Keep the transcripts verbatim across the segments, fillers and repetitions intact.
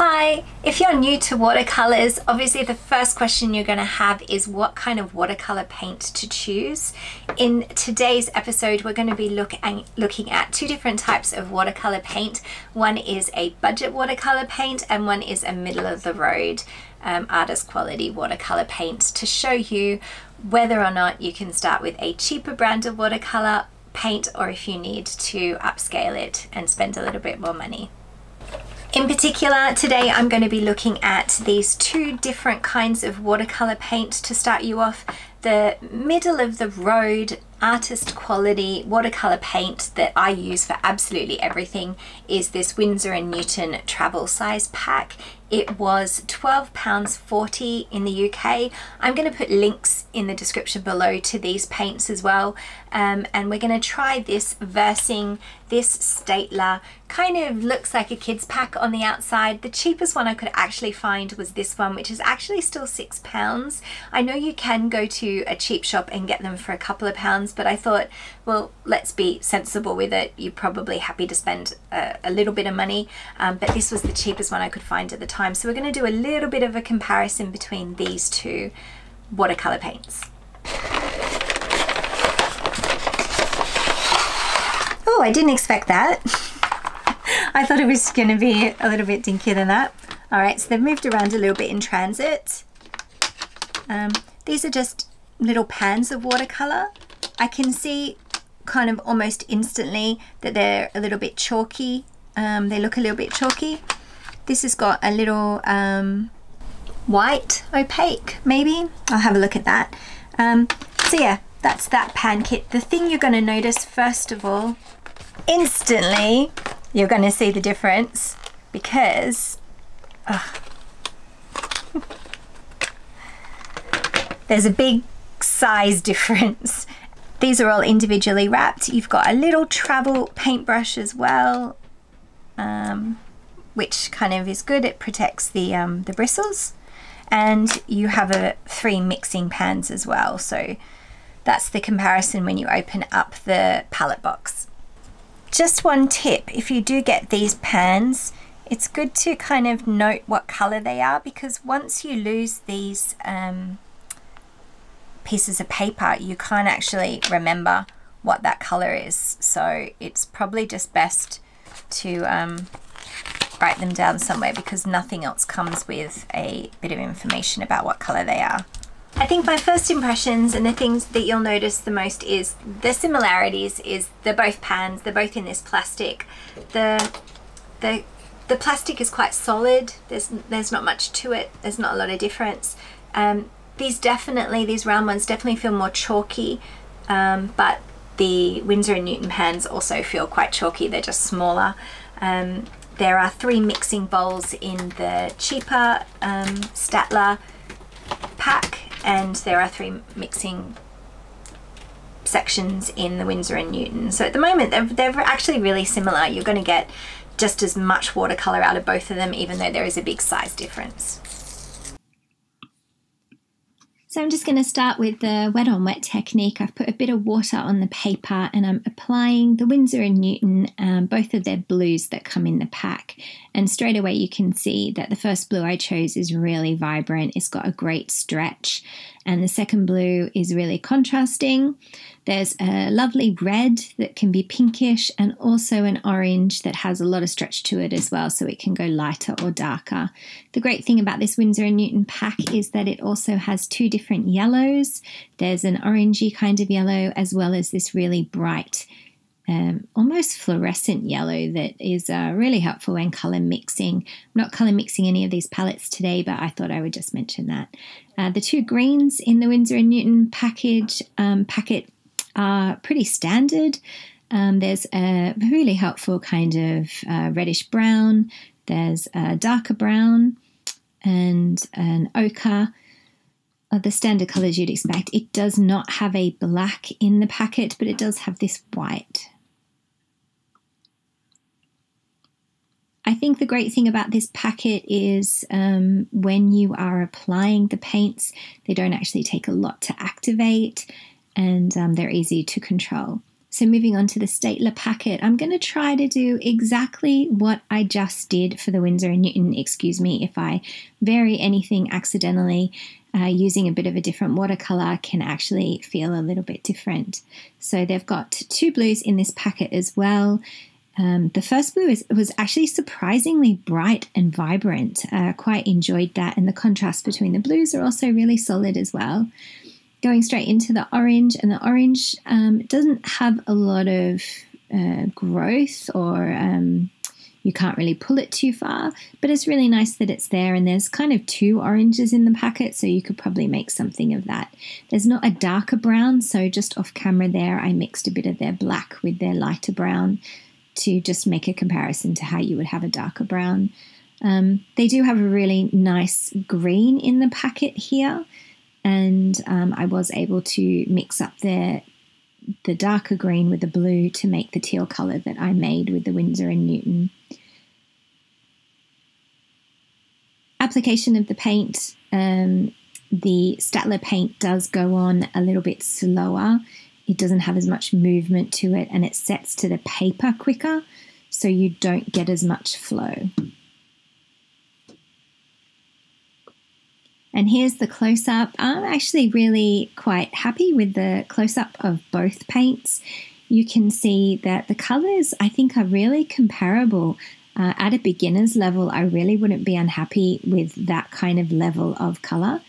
Hi, if you're new to watercolors, obviously the first question you're going to have is what kind of watercolor paint to choose. In today's episode, we're going to be look at, looking at two different types of watercolor paint. One is a budget watercolor paint and one is a middle of the road um, artist quality watercolor paint to show you whether or not you can start with a cheaper brand of watercolor paint or if you need to upscale it and spend a little bit more money. In particular, today I'm going to be looking at these two different kinds of watercolor paint to start you off. The middle of the road artist quality watercolor paint that I use for absolutely everything is this Winsor and Newton travel size pack. It was twelve pounds forty in the U K. I'm going to put links in the description below to these paints as well. Um, and we're going to try this versing, this Staedtler. Kind of looks like a kid's pack on the outside. The cheapest one I could actually find was this one, which is actually still six pounds. I know you can go to a cheap shop and get them for a couple of pounds, but I thought, well, let's be sensible with it. You're probably happy to spend a, a little bit of money, um, but this was the cheapest one I could find at the time. So we're going to do a little bit of a comparison between these two watercolor paints. Oh, I didn't expect that. I thought it was going to be a little bit dinkier than that. All right, so they've moved around a little bit in transit. Um, these are just little pans of watercolor. I can see kind of almost instantly that they're a little bit chalky. Um, they look a little bit chalky. This has got a little um, white, opaque, maybe. I'll have a look at that. Um, so yeah, that's that pan kit. The thing you're gonna notice, first of all, instantly, you're gonna see the difference because uh, there's a big size difference. These are all individually wrapped. You've got a little travel paintbrush as well. Um, which kind of is good, it protects the, um, the bristles. And you have a three mixing pans as well. So that's the comparison when you open up the palette box. Just one tip, if you do get these pans, it's good to kind of note what color they are because once you lose these um, pieces of paper, you can't actually remember what that color is. So it's probably just best to um, write them down somewhere because nothing else comes with a bit of information about what color they are. I think my first impressions and the things that you'll notice the most is the similarities is they're both pans, they're both in this plastic. The the the plastic is quite solid. There's there's not much to it. There's not a lot of difference. Um, these definitely, these round ones definitely feel more chalky, um, but the Winsor and Newton pans also feel quite chalky. They're just smaller. Um, There are three mixing bowls in the cheaper um, Staedtler pack and there are three mixing sections in the Winsor and Newton. So at the moment they're, they're actually really similar. You're going to get just as much watercolour out of both of them even though there is a big size difference. So I'm just going to start with the wet on wet technique. I've put a bit of water on the paper and I'm applying the Winsor and Newton, um, both of their blues that come in the pack. And straight away you can see that the first blue I chose is really vibrant. It's got a great stretch. And the second blue is really contrasting. There's a lovely red that can be pinkish and also an orange that has a lot of stretch to it as well, so it can go lighter or darker. The great thing about this Winsor and Newton pack is that it also has two different yellows. There's an orangey kind of yellow as well as this really bright, um, almost fluorescent yellow that is uh, really helpful when colour mixing. I'm not colour mixing any of these palettes today, but I thought I would just mention that. Uh, the two greens in the Winsor and Newton package um, packet are pretty standard. Um, there's a really helpful kind of uh, reddish brown, there's a darker brown and an ochre. Are the standard colours you'd expect. It does not have a black in the packet, but it does have this white. I think the great thing about this packet is um, when you are applying the paints, they don't actually take a lot to activate and um, they're easy to control. So moving on to the Staedtler packet, I'm going to try to do exactly what I just did for the Winsor and Newton. Excuse me if I vary anything accidentally. Uh, using a bit of a different watercolor can actually feel a little bit different. So they've got two blues in this packet as well. Um, the first blue is, was actually surprisingly bright and vibrant. I uh, quite enjoyed that, and the contrast between the blues are also really solid as well. Going straight into the orange, and the orange um, doesn't have a lot of uh, growth, or um, you can't really pull it too far, but it's really nice that it's there, and there's kind of two oranges in the packet, so you could probably make something of that. There's not a darker brown, so just off camera there I mixed a bit of their black with their lighter brown to just make a comparison to how you would have a darker brown. Um, they do have a really nice green in the packet here, and um, I was able to mix up their, the darker green with the blue to make the teal colour that I made with the Winsor and Newton. Application of the paint. Um, the Staedtler paint does go on a little bit slower. It doesn't have as much movement to it, and it sets to the paper quicker, so you don't get as much flow. And here's the close-up. I'm actually really quite happy with the close-up of both paints. You can see that the colours, I think, are really comparable. Uh, at a beginner's level, I really wouldn't be unhappy with that kind of level of colour.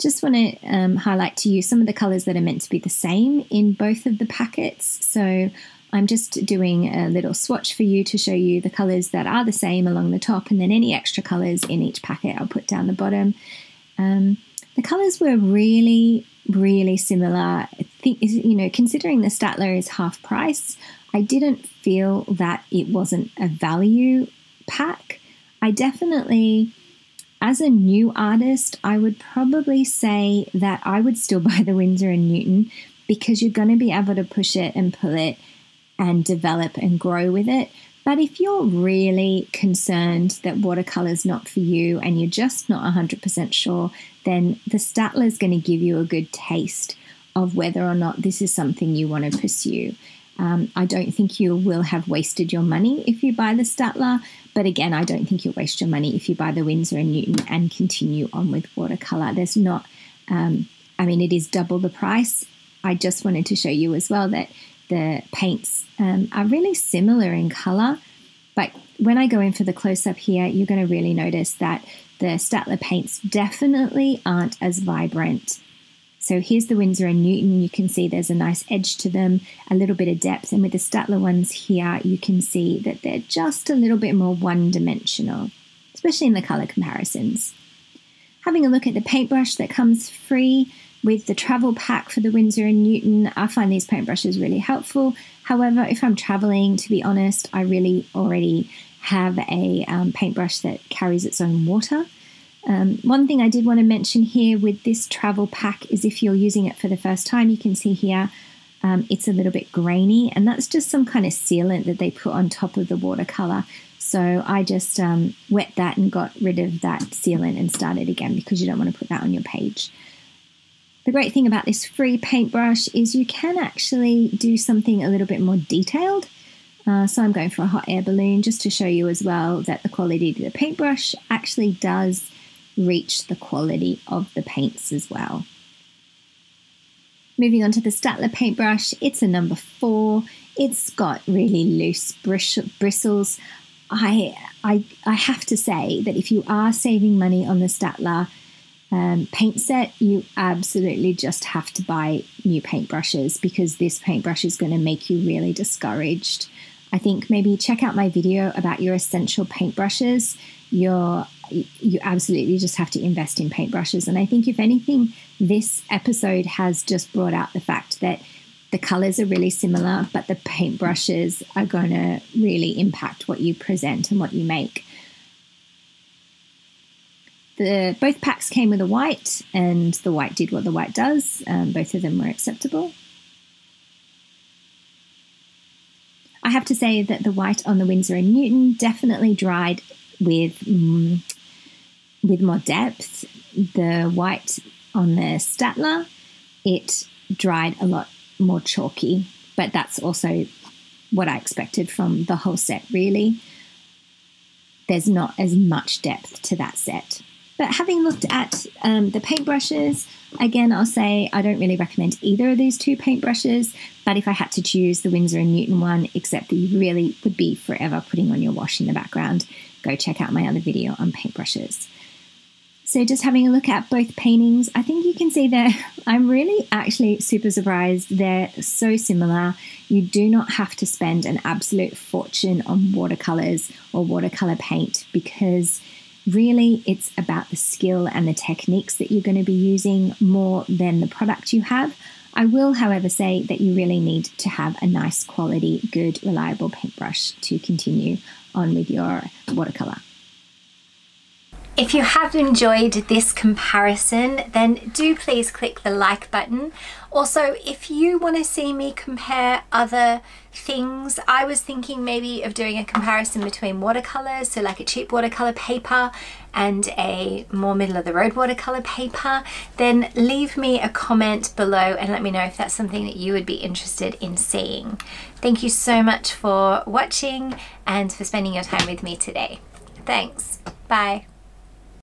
Just want to um, highlight to you some of the colours that are meant to be the same in both of the packets. So I'm just doing a little swatch for you to show you the colours that are the same along the top, and then any extra colours in each packet I'll put down the bottom. Um, the colours were really, really similar. I think, you know, considering the Staedtler is half price, I didn't feel that it wasn't a value pack. I definitely, as a new artist, I would probably say that I would still buy the Winsor and Newton, because you're going to be able to push it and pull it and develop and grow with it. But if you're really concerned that watercolor's not for you and you're just not one hundred percent sure, then the Staedtler's going to give you a good taste of whether or not this is something you want to pursue. Um, I don't think you will have wasted your money if you buy the Staedtler, but again, I don't think you'll waste your money if you buy the Winsor and Newton and continue on with watercolor. There's not, um, I mean, it is double the price. I just wanted to show you as well that the paints um, are really similar in colour, but when I go in for the close-up here, you're going to really notice that the Staedtler paints definitely aren't as vibrant. So here's the Winsor and Newton. You can see there's a nice edge to them, a little bit of depth, and with the Staedtler ones here, you can see that they're just a little bit more one-dimensional, especially in the colour comparisons. Having a look at the paintbrush that comes free with the travel pack for the Winsor and Newton, I find these paintbrushes really helpful. However, if I'm traveling, to be honest, I really already have a um, paintbrush that carries its own water. Um, one thing I did want to mention here with this travel pack is if you're using it for the first time, you can see here um, it's a little bit grainy, and that's just some kind of sealant that they put on top of the watercolor. So I just um, wet that and got rid of that sealant and started again, because you don't want to put that on your page. The great thing about this free paintbrush is you can actually do something a little bit more detailed. Uh, so I'm going for a hot air balloon just to show you as well that the quality of the paintbrush actually does reach the quality of the paints as well. Moving on to the Staedtler paintbrush, it's a number four. It's got really loose bristles. I, I, I have to say that if you are saving money on the Staedtler Um, paint set, you absolutely just have to buy new paintbrushes, because this paintbrush is going to make you really discouraged. I think maybe check out my video about your essential paintbrushes. You're, you absolutely just have to invest in paintbrushes, and I think if anything, this episode has just brought out the fact that the colors are really similar, but the paintbrushes are going to really impact what you present and what you make. The, both packs came with a white, and the white did what the white does. Um, both of them were acceptable. I have to say that the white on the Winsor and Newton definitely dried with, mm, with more depth. The white on the Staedtler, it dried a lot more chalky. but that's also what I expected from the whole set, really. There's not as much depth to that set. But having looked at um, the paintbrushes, again, I'll say I don't really recommend either of these two paintbrushes, but if I had to choose the Winsor and Newton one, except that you really would be forever putting on your wash in the background, go check out my other video on paintbrushes. So just having a look at both paintings, I think you can see that I'm really actually super surprised. They're so similar. You do not have to spend an absolute fortune on watercolors or watercolor paint, because really it's about the skill and the techniques that you're going to be using more than the product you have. I will, however, say that you really need to have a nice quality, good, reliable paintbrush to continue on with your watercolor. If you have enjoyed this comparison, then do please click the like button. Also, if you want to see me compare other things, I was thinking maybe of doing a comparison between watercolors, so like a cheap watercolor paper and a more middle of the road watercolor paper, then leave me a comment below and let me know if that's something that you would be interested in seeing. Thank you so much for watching and for spending your time with me today. Thanks, bye.